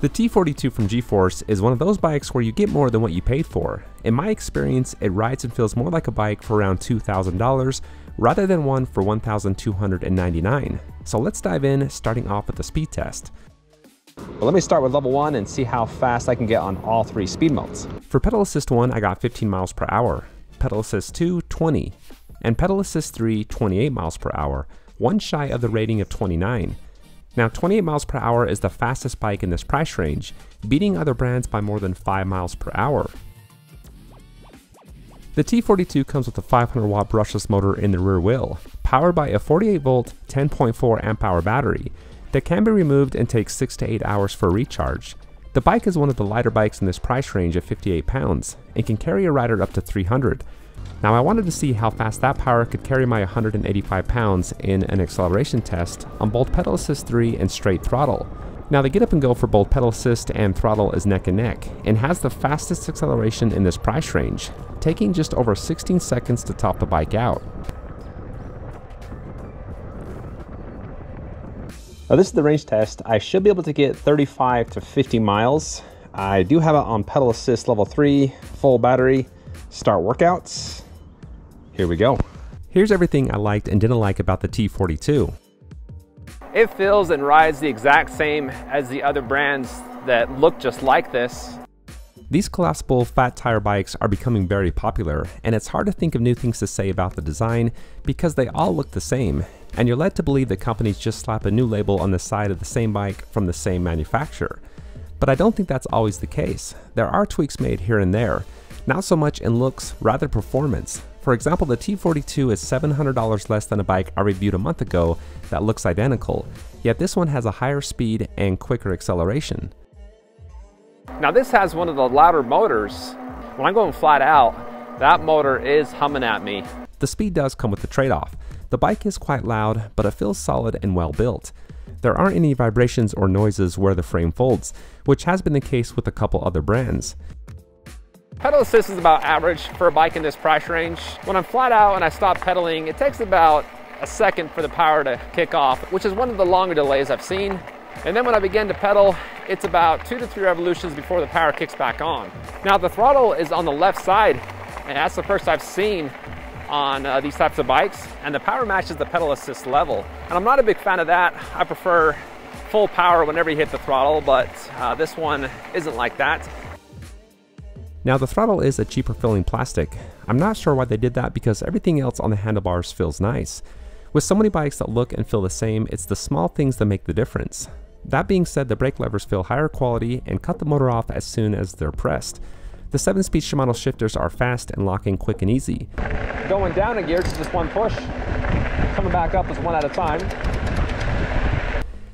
The T42 from G-Force is one of those bikes where you get more than what you paid for. In my experience, it rides and feels more like a bike for around $2,000 rather than one for $1,299. So let's dive in, starting off with the speed test. Well, let me start with level 1 and see how fast I can get on all three speed modes. For pedal assist 1, I got 15 miles per hour, pedal assist 2, 20, and pedal assist 3, 28 miles per hour, one shy of the rating of 29. Now, 28 miles per hour is the fastest bike in this price range, beating other brands by more than 5 miles per hour. The T42 comes with a 500-watt brushless motor in the rear wheel, powered by a 48-volt, 10.4 amp-hour battery that can be removed and takes 6 to 8 hours for a recharge. The bike is one of the lighter bikes in this price range of 58 pounds and can carry a rider up to 300. Now, I wanted to see how fast that power could carry my 185 pounds in an acceleration test on both pedal assist 3 and straight throttle. Now, the get up and go for both pedal assist and throttle is neck and neck and has the fastest acceleration in this price range, taking just over 16 seconds to top the bike out. Now, this is the range test. I should be able to get 35 to 50 miles. I do have it on pedal assist level 3, full battery, start workouts. Here we go. Here's everything I liked and didn't like about the T42. It feels and rides the exact same as the other brands that look just like this. These collapsible fat tire bikes are becoming very popular, and it's hard to think of new things to say about the design because they all look the same, and you're led to believe that companies just slap a new label on the side of the same bike from the same manufacturer. But I don't think that's always the case. There are tweaks made here and there, not so much in looks, rather performance. For example, the T42 is $700 less than a bike I reviewed a month ago that looks identical, yet this one has a higher speed and quicker acceleration. Now, this has one of the louder motors. When I'm going flat out, that motor is humming at me. The speed does come with the trade-off. The bike is quite loud, but it feels solid and well built. There aren't any vibrations or noises where the frame folds, which has been the case with a couple other brands. Pedal assist is about average for a bike in this price range. When I'm flat out and I stop pedaling, it takes about a second for the power to kick off, which is one of the longer delays I've seen. And then when I begin to pedal, it's about 2 to 3 revolutions before the power kicks back on. Now, the throttle is on the left side, and that's the first I've seen on these types of bikes, and the power matches the pedal assist level. And I'm not a big fan of that. I prefer full power whenever you hit the throttle, but this one isn't like that. Now, the throttle is a cheaper filling plastic. I'm not sure why they did that because everything else on the handlebars feels nice. With so many bikes that look and feel the same, it's the small things that make the difference. That being said, the brake levers feel higher quality and cut the motor off as soon as they're pressed. The 7-speed Shimano shifters are fast and locking quick and easy. Going down a gear, it's just one push. Coming back up is one at a time.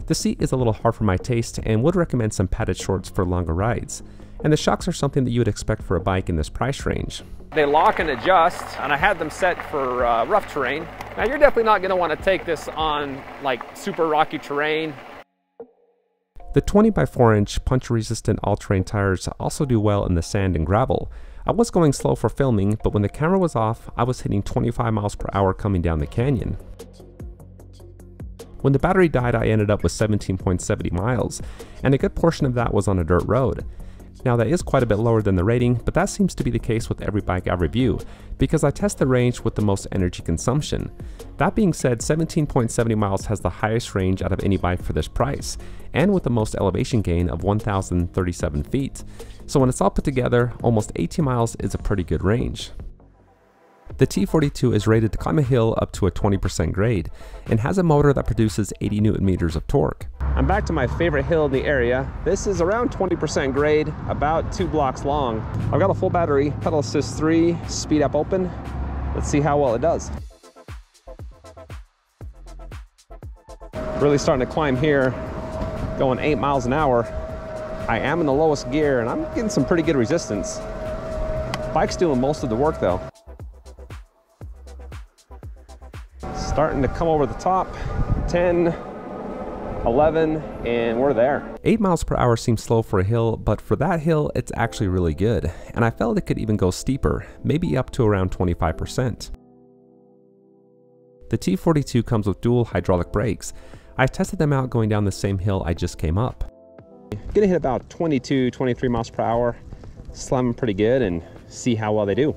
The seat is a little hard for my taste and would recommend some padded shorts for longer rides. And the shocks are something that you would expect for a bike in this price range. They lock and adjust, and I had them set for rough terrain. Now, you're definitely not going to want to take this on like super rocky terrain. The 20x4-inch punch-resistant all-terrain tires also do well in the sand and gravel. I was going slow for filming, but when the camera was off, I was hitting 25 miles per hour coming down the canyon. When the battery died, I ended up with 17.70 miles, and a good portion of that was on a dirt road. Now, that is quite a bit lower than the rating, but that seems to be the case with every bike I review, because I test the range with the most energy consumption. That being said, 17.70 miles has the highest range out of any bike for this price, and with the most elevation gain of 1,037 feet. So when it's all put together, almost 18 miles is a pretty good range. The T42 is rated to climb a hill up to a 20% grade, and has a motor that produces 80 Newton-meters of torque. I'm back to my favorite hill in the area. This is around 20% grade, about 2 blocks long. I've got a full battery, pedal assist 3, speed up open. Let's see how well it does. Really starting to climb here, going 8 miles an hour. I am in the lowest gear, and I'm getting some pretty good resistance. Bike's doing most of the work though. Starting to come over the top, 10, 11, and we're there. 8 miles per hour seems slow for a hill, but for that hill, it's actually really good. And I felt it could even go steeper, maybe up to around 25%. The T42 comes with dual hydraulic brakes. I tested them out going down the same hill I just came up. Gonna hit about 22, 23 miles per hour, slam them pretty good and see how well they do.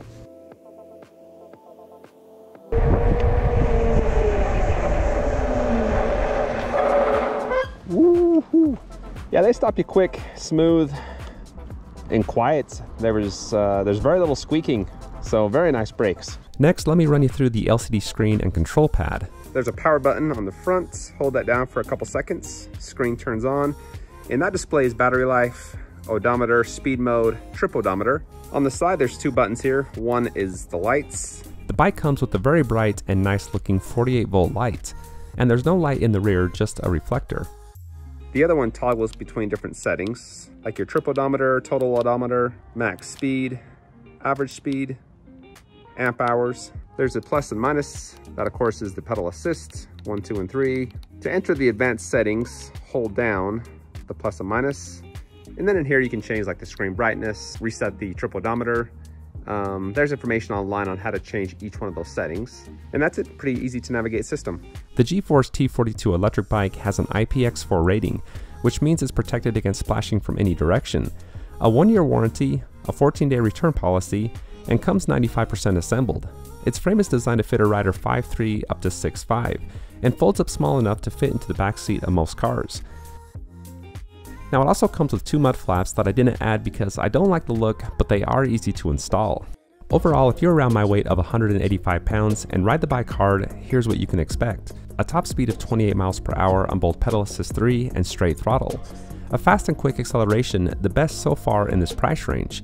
Woohoo! Yeah, they stop you quick, smooth, and quiet. There's very little squeaking, so very nice brakes. Next, let me run you through the LCD screen and control pad. There's a power button on the front. Hold that down for a couple seconds. Screen turns on, and that displays battery life, odometer, speed mode, trip odometer. On the side, there's two buttons here. One is the lights. The bike comes with a very bright and nice looking 48-volt light, and there's no light in the rear, just a reflector. The other one toggles between different settings, like your trip odometer, total odometer, max speed, average speed, amp hours. There's a plus and minus. That of course is the pedal assist, 1, 2, and 3. To enter the advanced settings, hold down the plus and minus. And then in here you can change like the screen brightness, reset the trip odometer. There's information online on how to change each one of those settings. And that's it, pretty easy to navigate system. The G-Force T42 electric bike has an IPX4 rating, which means it's protected against splashing from any direction, a 1-year warranty, a 14-day return policy, and comes 95% assembled. Its frame is designed to fit a rider 5'3 up to 6'5 and folds up small enough to fit into the back seat of most cars. Now it also comes with 2 mud flaps that I didn't add because I don't like the look, but they are easy to install. Overall, if you're around my weight of 185 pounds and ride the bike hard, here's what you can expect. A top speed of 28 miles per hour on both pedal assist 3 and straight throttle. A fast and quick acceleration, the best so far in this price range.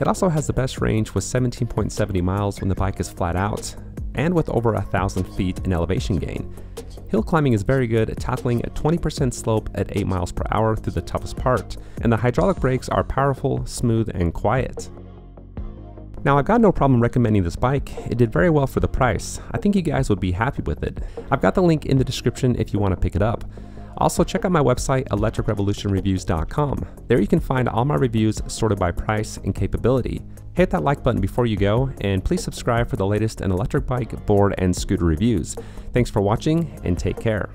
It also has the best range with 17.70 miles when the bike is flat out, and with over 1,000 feet in elevation gain. Hill climbing is very good, tackling a 20% slope at 8 miles per hour through the toughest part, and the hydraulic brakes are powerful, smooth, and quiet. Now I've got no problem recommending this bike. It did very well for the price. I think you guys would be happy with it. I've got the link in the description if you want to pick it up. Also check out my website, electricrevolutionreviews.com. There you can find all my reviews sorted by price and capability. Hit that like button before you go, and please subscribe for the latest in electric bike, board, and scooter reviews. Thanks for watching, and take care.